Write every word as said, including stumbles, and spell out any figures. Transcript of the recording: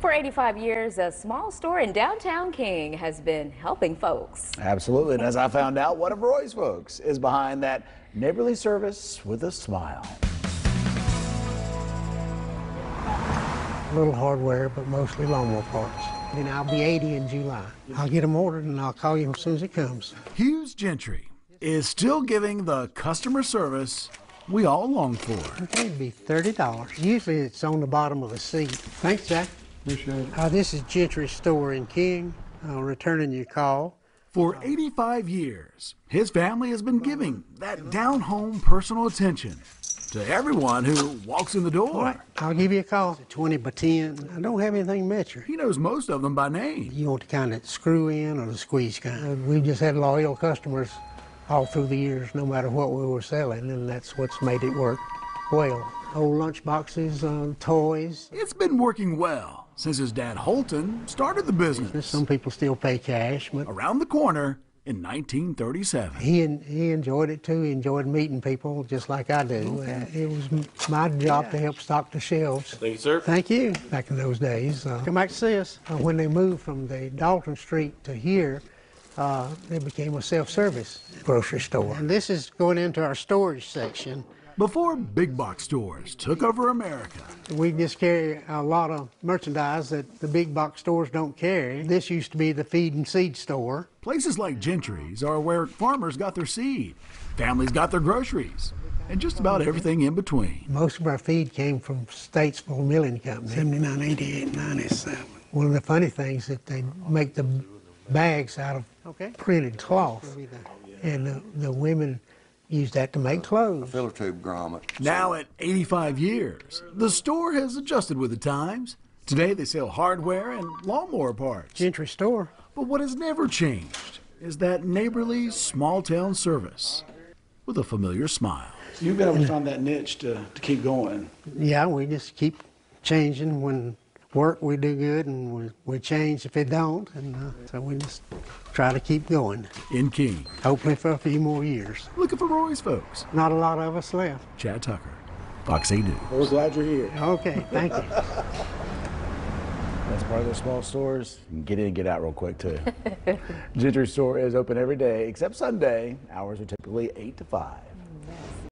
For eighty-five years, a small store in downtown King has been helping folks. Absolutely, and as I found out, one of Roy's Folks is behind that neighborly service with a smile. A little hardware, but mostly lawnmower parts. Then I'll be eighty in July. I'll get them ordered and I'll call you as soon as it comes. Hughes Gentry is still giving the customer service we all long for. It'd be thirty dollars. Usually it's on the bottom of the seat. Thanks, Zach. Appreciate it. Uh, this is Gentry's Store in King, uh, returning your call. For eighty-five years, his family has been giving that down-home personal attention to everyone who walks in the door. All right, I'll give you a call. twenty by ten. I don't have anything measured. He knows most of them by name. You want the kind that screw in or the squeeze kind? We've just had loyal customers all through the years, no matter what we were selling, and that's what's made it work well. Old lunch boxes, um, toys. It's been working well since his dad, Holton, started the business. Some people still pay cash, but around the corner, in nineteen thirty-seven. He, en he enjoyed it too. He enjoyed meeting people just like I do. Okay. Uh, it was m my job yeah. to help stock the shelves. Thank you, sir. Thank you. Back in those days, uh, come back to see us. Uh, when they moved from the Dalton Street to here, uh, they became a self-service grocery store. And this is going into our storage section. Before big box stores took over America, we just carry a lot of merchandise that the big box stores don't carry. This used to be the feed and seed store. Places like Gentry's are where farmers got their seed, families got their groceries, and just about everything in between. Most of our feed came from Statesville Milling Company. seventy-nine, eighty-eight, ninety-seven. One of the funny things that they make the bags out of okay. printed cloth, and the, the women use that to make clothes. A filler tube grommet. Now at eighty-five years, the store has adjusted with the times. Today they sell hardware and lawnmower parts. Gentry's Store. But what has never changed is that neighborly small town service with a familiar smile. So you've been able to find that niche to, to keep going. Yeah, we just keep changing. When work we do good, and we, we change if it don't, and uh, so we just try to keep going. In King. Hopefully for a few more years. Looking for Roy's Folks. Not a lot of us left. Chad Tucker, Fox eight News. We're glad you're here. Okay, thank you. That's part of their small stores. You can get in and get out real quick, too. Gentry's Store is open every day except Sunday. Hours are typically eight to five.